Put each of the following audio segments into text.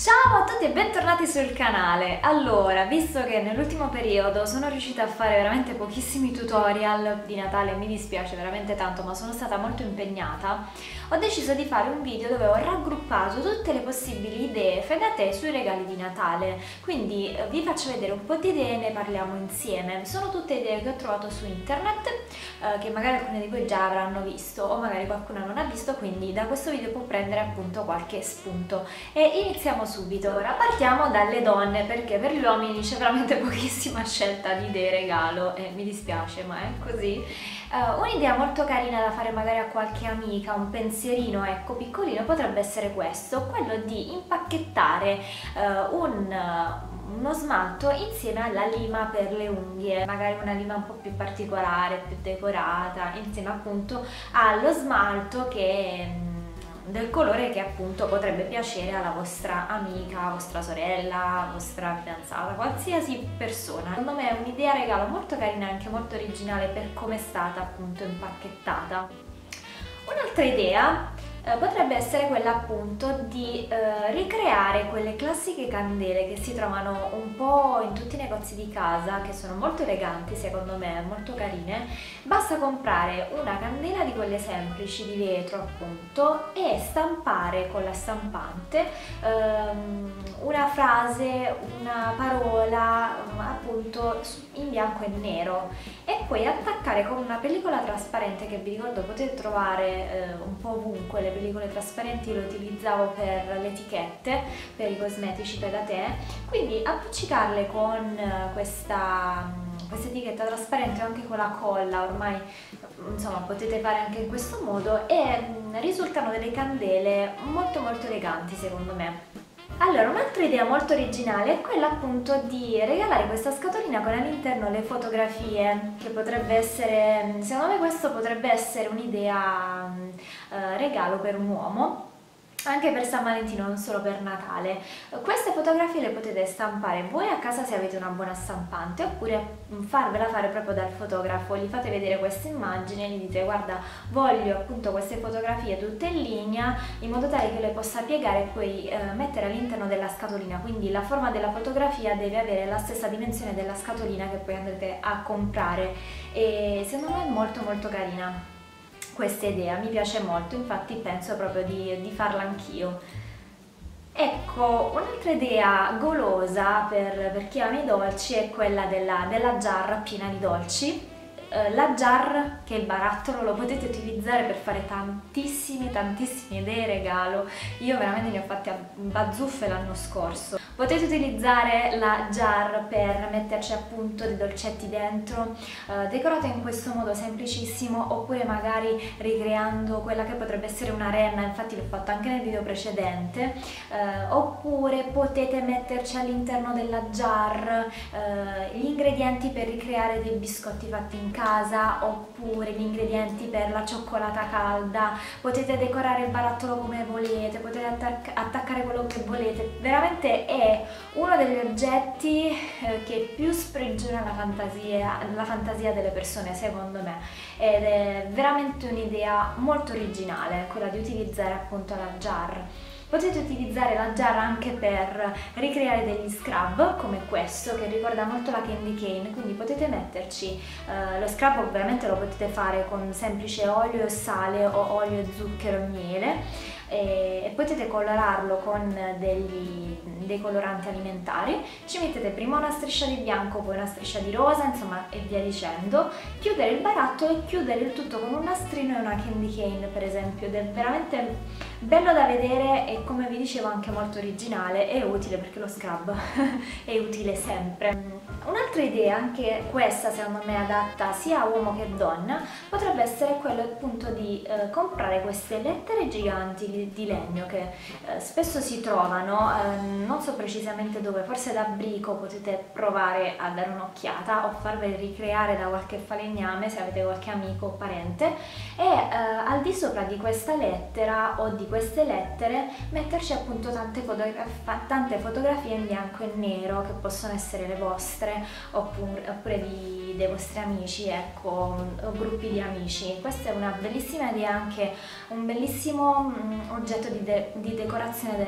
Ciao a tutti e bentornati sul canale. Allora, visto che nell'ultimo periodo sono riuscita a fare veramente pochissimi tutorial di Natale, mi dispiace veramente tanto, ma sono stata molto impegnata, ho deciso di fare un video dove ho raggruppato tutte le possibili idee fegate sui regali di Natale, quindi vi faccio vedere un po' di idee e ne parliamo insieme. Sono tutte idee che ho trovato su internet, che magari alcune di voi già avranno visto o magari qualcuna non ha visto, quindi da questo video può prendere appunto qualche spunto. E iniziamo subito. Ora partiamo dalle donne, perché per gli uomini c'è veramente pochissima scelta di idee regalo e mi dispiace, ma è così. Un'idea molto carina da fare magari a qualche amica, un pensierino ecco piccolino, potrebbe essere questo, quello di impacchettare uno smalto insieme alla lima per le unghie, magari una lima un po' più particolare, più decorata, insieme appunto allo smalto che del colore che appunto potrebbe piacere alla vostra amica, vostra sorella, vostra fidanzata, qualsiasi persona. Secondo me è un'idea regalo molto carina e anche molto originale per come è stata appunto impacchettata. Un'altra idea potrebbe essere quella appunto di ricreare quelle classiche candele che si trovano un po' in tutti i negozi di casa, che sono molto eleganti secondo me, molto carine. Basta comprare una candela di quelle semplici di vetro appunto e stampare con la stampante una frase, una parola appunto in bianco e nero, e poi attaccare con una pellicola trasparente che vi ricordo potete trovare un po' ovunque. Le pellicole trasparenti le utilizzavo per le etichette, per i cosmetici per da te, quindi appiccicarle con questa etichetta trasparente, anche con la colla ormai, insomma potete fare anche in questo modo, e risultano delle candele molto molto eleganti secondo me. Allora, un'altra idea molto originale è quella appunto di regalare questa scatolina con all'interno le fotografie, che potrebbe essere, secondo me questo potrebbe essere un'idea regalo per un uomo, anche per San Valentino, non solo per Natale. Queste fotografie le potete stampare voi a casa se avete una buona stampante, oppure farvela fare proprio dal fotografo. Gli fate vedere questa immagine e gli dite: guarda, voglio appunto queste fotografie tutte in linea, in modo tale che le possa piegare e poi mettere all'interno della scatolina. Quindi la forma della fotografia deve avere la stessa dimensione della scatolina che poi andrete a comprare, e secondo me è molto molto carina questa idea, mi piace molto, infatti penso proprio di farla anch'io. Ecco, un'altra idea golosa per chi ama i dolci è quella della giarra piena di dolci. La jar, che è il barattolo, lo potete utilizzare per fare tantissime idee regalo. Io veramente ne ho fatte a bazzuffe l'anno scorso. Potete utilizzare la jar per metterci appunto dei dolcetti dentro, decorata in questo modo semplicissimo, oppure magari ricreando quella che potrebbe essere una renna, infatti l'ho fatto anche nel video precedente, oppure potete metterci all'interno della jar gli ingredienti per ricreare dei biscotti fatti in casa, oppure gli ingredienti per la cioccolata calda. Potete decorare il barattolo come volete, potete attaccare quello che volete. Veramente è uno degli oggetti che più sprigiona la fantasia delle persone secondo me, ed è veramente un'idea molto originale quella di utilizzare appunto la jar. Potete utilizzare la giara anche per ricreare degli scrub come questo, che ricorda molto la candy cane, quindi potete metterci lo scrub, ovviamente lo potete fare con semplice olio e sale, o olio, zucchero e miele, e potete colorarlo con dei coloranti alimentari. Ci mettete prima una striscia di bianco, poi una striscia di rosa, insomma, e via dicendo. Chiudere il barattolo e chiudere il tutto con un nastrino e una candy cane per esempio, ed è veramente bello da vedere e, come vi dicevo, anche molto originale e utile, perché lo scrub è utile sempre. Un'altra idea, anche questa secondo me adatta sia a uomo che donna, potrebbe essere quello appunto di comprare queste lettere giganti di legno che spesso si trovano, non so precisamente dove, forse da Brico potete provare a dare un'occhiata o farvele ricreare da qualche falegname se avete qualche amico o parente, e al di sopra di questa lettera o di queste lettere metterci appunto tante fotografie in bianco e nero, che possono essere le vostre, oppure di dei vostri amici, ecco, o gruppi di amici. Questa è una bellissima idea, anche un bellissimo oggetto di decorazione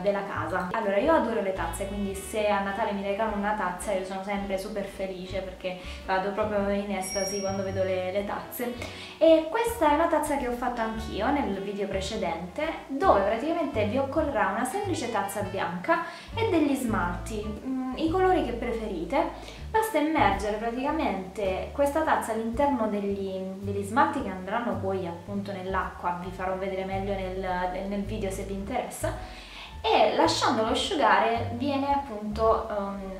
della casa. Allora, io adoro le tazze, quindi se a Natale mi regalano una tazza io sono sempre super felice, perché vado proprio in estasi quando vedo le tazze. E questa è una tazza che ho fatto anch'io nel video precedente, dove praticamente vi occorrerà una semplice tazza bianca e degli smalti, i colori che preferite. Basta immergere praticamente questa tazza all'interno degli smalti che andranno poi appunto nell'acqua, vi farò vedere meglio nel video se vi interessa, e lasciandolo asciugare viene appunto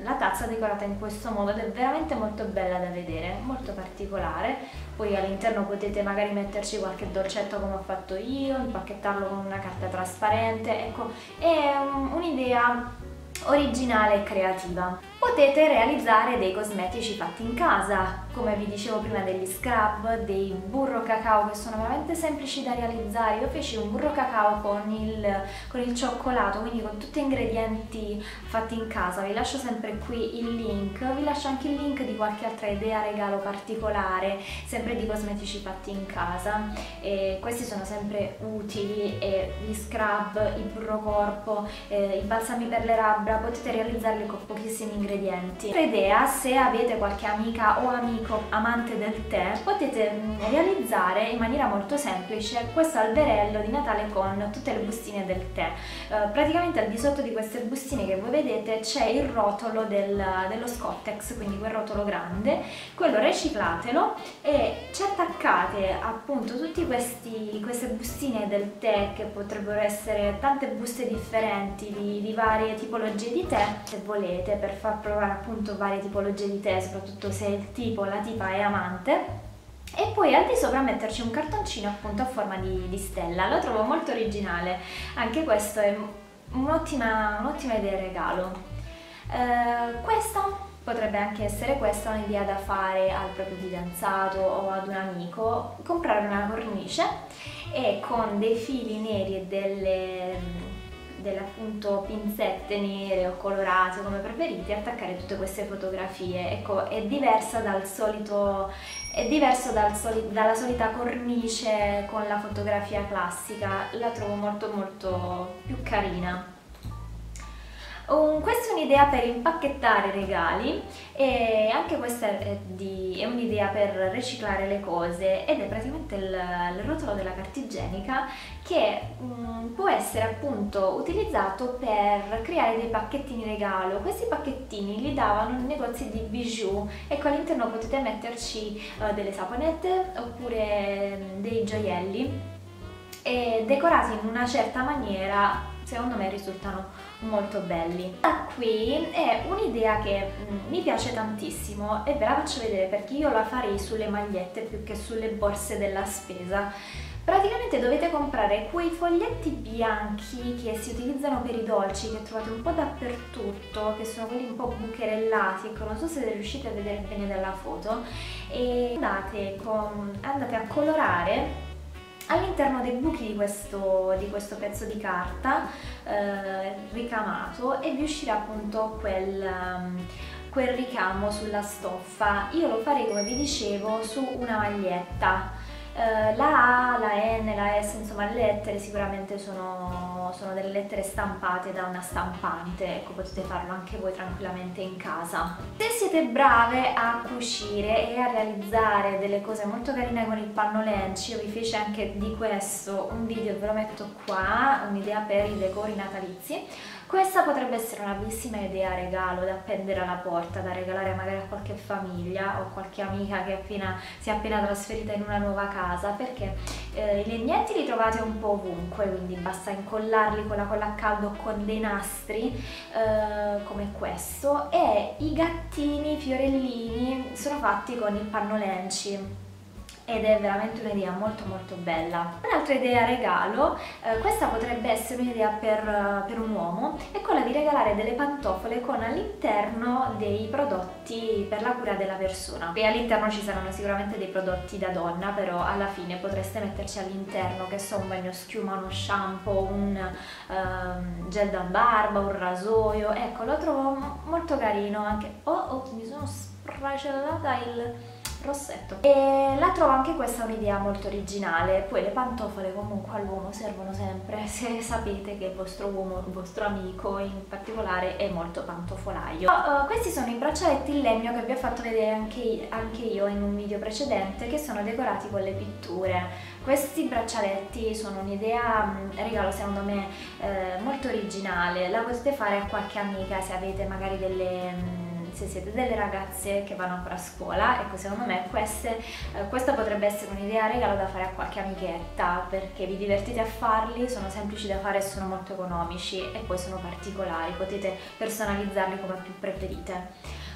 la tazza decorata in questo modo, ed è veramente molto bella da vedere, molto particolare. Poi all'interno potete magari metterci qualche dolcetto come ho fatto io, impacchettarlo con una carta trasparente, ecco, è un'idea originale e creativa. Potete realizzare dei cosmetici fatti in casa, come vi dicevo prima, degli scrub, dei burro cacao, che sono veramente semplici da realizzare. Io feci un burro cacao con il cioccolato, quindi con tutti gli ingredienti fatti in casa. Vi lascio sempre qui il link, vi lascio anche il link di qualche altra idea regalo particolare, sempre di cosmetici fatti in casa, e questi sono sempre utili. E gli scrub, il burro corpo, i balsami per le labbra, potete realizzarli con pochissimi ingredienti. Altra idea, se avete qualche amica o amico amante del tè, potete realizzare in maniera molto semplice questo alberello di Natale con tutte le bustine del tè. Praticamente al di sotto di queste bustine che voi vedete c'è il rotolo dello Scottex, quindi quel rotolo grande, quello riciclatelo, e ci attaccate appunto tutte queste bustine del tè, che potrebbero essere tante buste differenti di varie tipologie di tè, se volete, per far provare appunto varie tipologie di tè, soprattutto se il tipo o la tipa è amante. E poi al di sopra metterci un cartoncino appunto a forma di stella. Lo trovo molto originale, anche questo è un'ottima idea regalo. Questo potrebbe anche essere un'idea da fare al proprio fidanzato o ad un amico: comprare una cornice e con dei fili neri e delle appunto pinzette nere o colorate, come preferite, attaccare tutte queste fotografie. Ecco, è diversa dalla solita cornice con la fotografia classica, la trovo molto molto più carina. Questa è un'idea per impacchettare regali, e anche questa è un'idea per riciclare le cose, ed è praticamente il rotolo della carta igienica, che può essere appunto utilizzato per creare dei pacchettini regalo. Questi pacchettini li davano nei negozi di bijou, ecco, all'interno potete metterci delle saponette oppure dei gioielli, e decorati in una certa maniera secondo me risultano molto belli. Qui è un'idea che mi piace tantissimo, e ve la faccio vedere, perché io la farei sulle magliette più che sulle borse della spesa. Praticamente dovete comprare quei foglietti bianchi che si utilizzano per i dolci, che trovate un po' dappertutto, che sono quelli un po' bucherellati, ecco, non so se riuscite a vedere bene dalla foto, e andate a colorare all'interno dei buchi di questo pezzo di carta ricamato, e vi uscirà appunto quel ricamo sulla stoffa. Io lo farei, come vi dicevo, su una maglietta. La A, la N, la S, insomma le lettere sicuramente sono delle lettere stampate da una stampante, ecco, potete farlo anche voi tranquillamente in casa. Se siete brave a cucire e a realizzare delle cose molto carine con il panno Lenci, io vi feci anche di questo un video, ve lo metto qua, un'idea per i decori natalizi. Questa potrebbe essere una bellissima idea regalo da appendere alla porta, da regalare magari a qualche famiglia o qualche amica che si è appena trasferita in una nuova casa, perché i legnetti li trovate un po' ovunque, quindi basta incollarli con la colla a caldo o con dei nastri come questo, e i gattini, i fiorellini sono fatti con il panno Lenci, ed è veramente un'idea molto molto bella. Un'altra idea regalo, questa potrebbe essere un'idea per un uomo, è quella di regalare delle pantofole con all'interno dei prodotti per la cura della persona. E all'interno ci saranno sicuramente dei prodotti da donna, però alla fine potreste metterci all'interno, che so, un bagnoschiuma, uno shampoo, un gel da barba, un rasoio, ecco, lo trovo molto carino anche. Oh, mi sono spracellata il rossetto, e la trovo anche questa un'idea molto originale. Poi le pantofole comunque all'uomo servono sempre, se sapete che il vostro uomo, il vostro amico in particolare, è molto pantofolaio. Questi sono i braccialetti in legno che vi ho fatto vedere anche io in un video precedente, che sono decorati con le pitture. Questi braccialetti sono un'idea regalo secondo me molto originale, la potete fare a qualche amica se avete magari delle... se siete delle ragazze che vanno ancora a scuola, ecco, secondo me questa potrebbe essere un'idea regalo da fare a qualche amichetta, perché vi divertite a farli, sono semplici da fare e sono molto economici e poi sono particolari, potete personalizzarli come più preferite.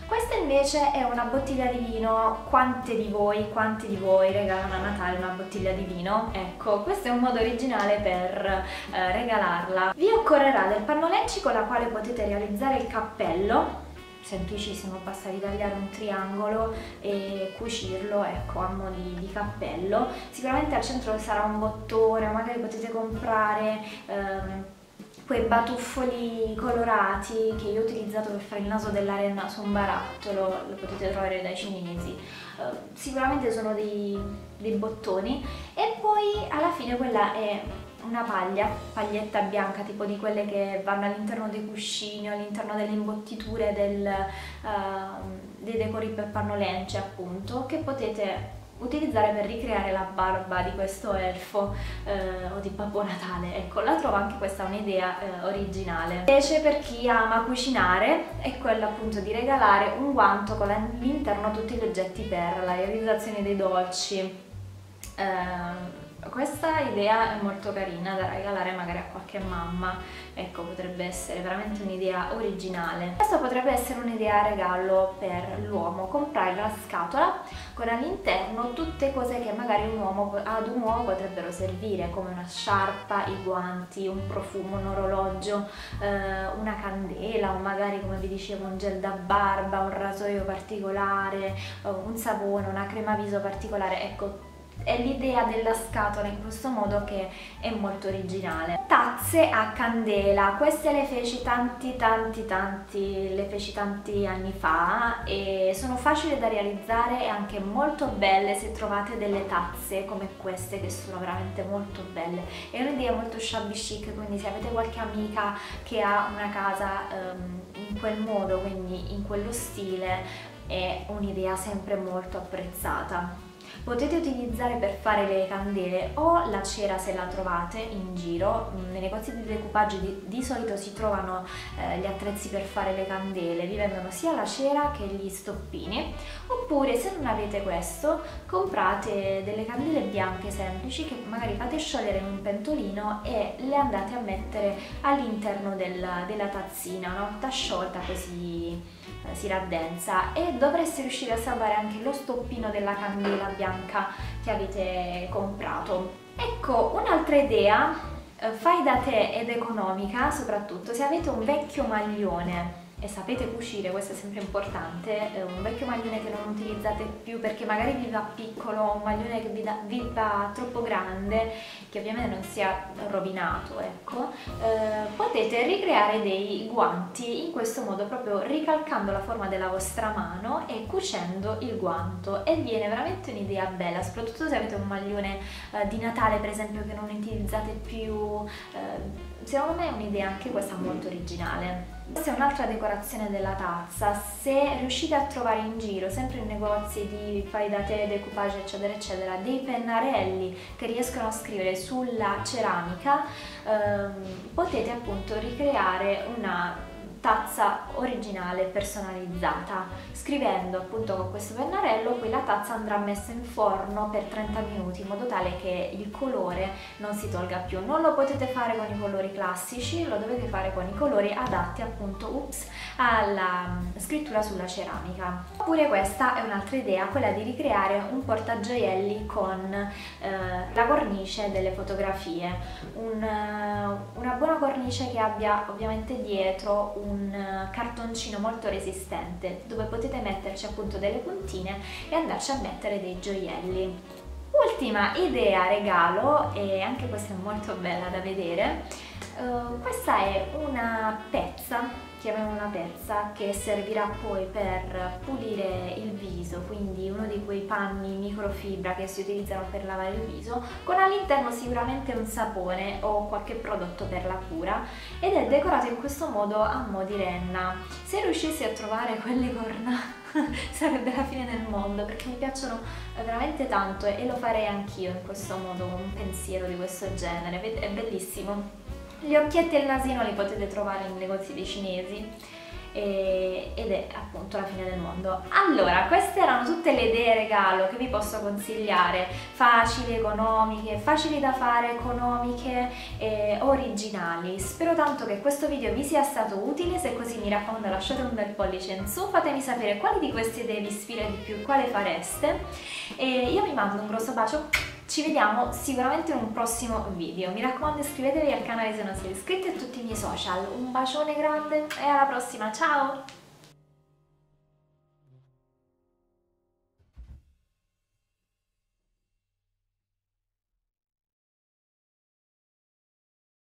Questa invece è una bottiglia di vino. Quanti di voi regalano a Natale una bottiglia di vino? Ecco, questo è un modo originale per regalarla. Vi occorrerà del pannolenci con la quale potete realizzare il cappello, semplicissimo, basta ritagliare un triangolo e cucirlo, ecco, a mo' di cappello. Sicuramente al centro sarà un bottone, magari potete comprare quei batuffoli colorati che io ho utilizzato per fare il naso dell'arena su un barattolo, lo potete trovare dai cinesi. Sicuramente sono dei bottoni, e poi alla fine quella è una paglietta bianca, tipo di quelle che vanno all'interno dei cuscini, all'interno delle imbottiture dei decori per pannolence, appunto, che potete utilizzare per ricreare la barba di questo elfo o di Babbo Natale. Ecco, la trovo anche questa un'idea originale. Invece per chi ama cucinare è quella appunto di regalare un guanto con all'interno tutti gli oggetti per la realizzazione dei dolci. Questa idea è molto carina da regalare magari a qualche mamma, ecco, potrebbe essere veramente un'idea originale. Questa potrebbe essere un'idea regalo per l'uomo: comprare la scatola con all'interno tutte cose che magari ad un uomo potrebbero servire, come una sciarpa, i guanti, un profumo, un orologio, una candela, o magari, come vi dicevo, un gel da barba, un rasoio particolare, un sapone, una crema viso particolare. Ecco, è l'idea della scatola in questo modo che è molto originale. Tazze a candela, queste le feci tanti anni fa e sono facili da realizzare e anche molto belle se trovate delle tazze come queste, che sono veramente molto belle. È un'idea molto shabby chic, quindi se avete qualche amica che ha una casa in quel modo, quindi in quello stile, è un'idea sempre molto apprezzata. Potete utilizzare per fare le candele o la cera, se la trovate in giro. Nei negozi di decoupage di solito si trovano gli attrezzi per fare le candele, vi vendono sia la cera che gli stoppini. Oppure, se non avete questo, comprate delle candele bianche semplici che magari fate sciogliere in un pentolino e le andate a mettere all'interno della tazzina. Una volta sciolta così si raddensa, e dovreste riuscire a salvare anche lo stoppino della candela bianca che avete comprato. Ecco un'altra idea fai da te ed economica, soprattutto se avete un vecchio maglione e sapete cucire. Questo è sempre importante, un vecchio maglione che non utilizzate più perché magari vi va piccolo, un maglione che vi va troppo grande, che ovviamente non sia rovinato, ecco, potete ricreare dei guanti in questo modo, proprio ricalcando la forma della vostra mano e cucendo il guanto, e viene veramente un'idea bella, soprattutto se avete un maglione di Natale, per esempio, che non utilizzate più. Secondo me è un'idea anche questa molto originale. Questa è un'altra decorazione della tazza. Se riuscite a trovare in giro, sempre in negozi di fai da te, decoupage eccetera eccetera, dei pennarelli che riescono a scrivere sulla ceramica, potete appunto ricreare una tazza originale personalizzata, scrivendo appunto con questo pennarello. Poi la tazza andrà messa in forno per 30 minuti in modo tale che il colore non si tolga più. Non lo potete fare con i colori classici, lo dovete fare con i colori adatti appunto alla scrittura sulla ceramica. Oppure questa è un'altra idea, quella di ricreare un portagioielli con la cornice delle fotografie, una buona cornice che abbia ovviamente dietro un cartoncino molto resistente, dove potete metterci appunto delle puntine e andarci a mettere dei gioielli. Ultima idea regalo, e anche questa è molto bella da vedere, questa è una pezza, chiamiamo una pezza, che servirà poi per pulire il viso, quindi uno di quei panni microfibra che si utilizzano per lavare il viso, con all'interno sicuramente un sapone o qualche prodotto per la cura, ed è decorato in questo modo a mo' di renna. Se riuscissi a trovare quelle corna sarebbe la fine del mondo, perché mi piacciono veramente tanto e lo farei anch'io in questo modo, un pensiero di questo genere, è bellissimo. Gli occhietti e il nasino li potete trovare in negozi dei cinesi ed è appunto la fine del mondo. Allora, queste erano tutte le idee regalo che vi posso consigliare, facili, economiche, facili da fare, economiche e originali. Spero tanto che questo video vi sia stato utile, se così mi raccomando lasciate un bel pollice in su, fatemi sapere quali di queste idee vi ispira di più, quale fareste, e io vi mando un grosso bacio. Ci vediamo sicuramente in un prossimo video, mi raccomando iscrivetevi al canale se non siete iscritti, e a tutti i miei social. Un bacione grande e alla prossima, ciao!